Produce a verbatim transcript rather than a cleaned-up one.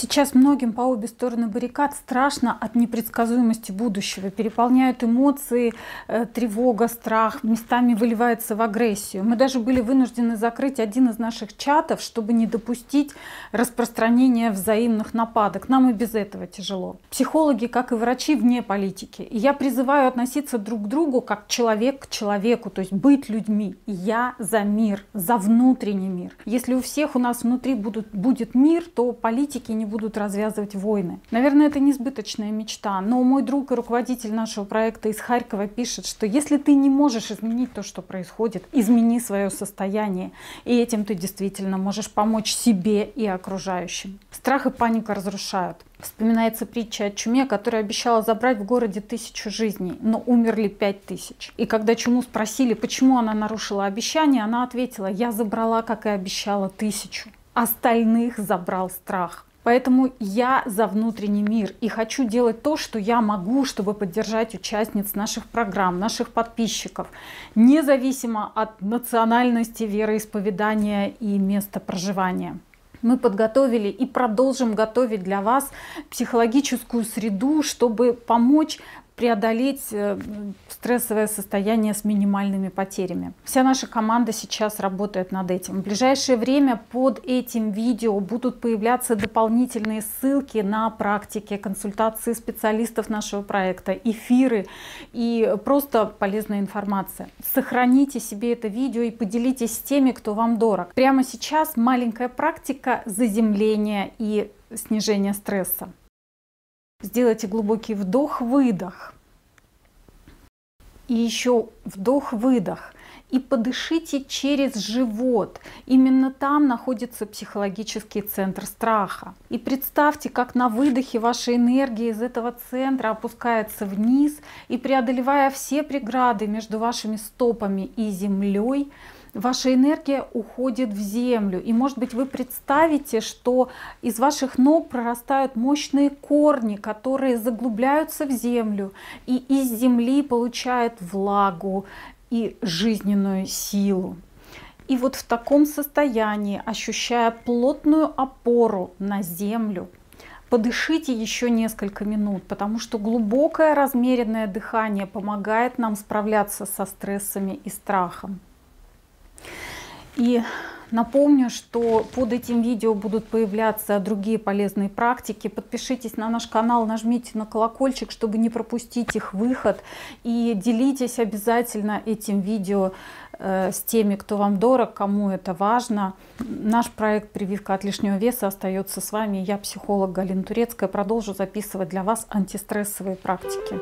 Сейчас многим по обе стороны баррикад страшно от непредсказуемости будущего. Переполняют эмоции, тревога, страх, местами выливается в агрессию. Мы даже были вынуждены закрыть один из наших чатов, чтобы не допустить распространения взаимных нападок. Нам и без этого тяжело. Психологи, как и врачи, вне политики. И я призываю относиться друг к другу как человек к человеку, то есть быть людьми. И я за мир, за внутренний мир. Если у всех у нас внутри будут, будет мир, то политики не будут развязывать войны. Наверное, это несбыточная мечта, но мой друг и руководитель нашего проекта из Харькова пишет, что если ты не можешь изменить то, что происходит, измени свое состояние, и этим ты действительно можешь помочь себе и окружающим. Страх и паника разрушают. Вспоминается притча о чуме, которая обещала забрать в городе тысячу жизней, но умерли пять тысяч. И когда чуму спросили, почему она нарушила обещание, она ответила: «Я забрала, как и обещала, тысячу. Остальных забрал страх». Поэтому я за внутренний мир и хочу делать то, что я могу, чтобы поддержать участниц наших программ, наших подписчиков, независимо от национальности, вероисповедания и места проживания. Мы подготовили и продолжим готовить для вас психологическую среду, чтобы помочь преодолеть стрессовое состояние с минимальными потерями. Вся наша команда сейчас работает над этим. В ближайшее время под этим видео будут появляться дополнительные ссылки на практики, консультации специалистов нашего проекта, эфиры и просто полезная информация. Сохраните себе это видео и поделитесь с теми, кто вам дорог. Прямо сейчас маленькая практика заземления и снижения стресса. Сделайте глубокий вдох-выдох. И еще вдох-выдох. И подышите через живот. Именно там находится психологический центр страха. И представьте, как на выдохе ваша энергия из этого центра опускается вниз и, преодолевая все преграды между вашими стопами и землей, ваша энергия уходит в землю. И, может быть, вы представите, что из ваших ног прорастают мощные корни, которые заглубляются в землю, и из земли получают влагу и жизненную силу. И вот в таком состоянии, ощущая плотную опору на землю, подышите еще несколько минут, потому что глубокое размеренное дыхание помогает нам справляться со стрессами и страхом. И напомню, что под этим видео будут появляться другие полезные практики. Подпишитесь на наш канал, нажмите на колокольчик, чтобы не пропустить их выход. И делитесь обязательно этим видео э, с теми, кто вам дорог, кому это важно. Наш проект «Прививка от лишнего веса» остается с вами. Я, психолог Галина Турецкая, продолжу записывать для вас антистрессовые практики.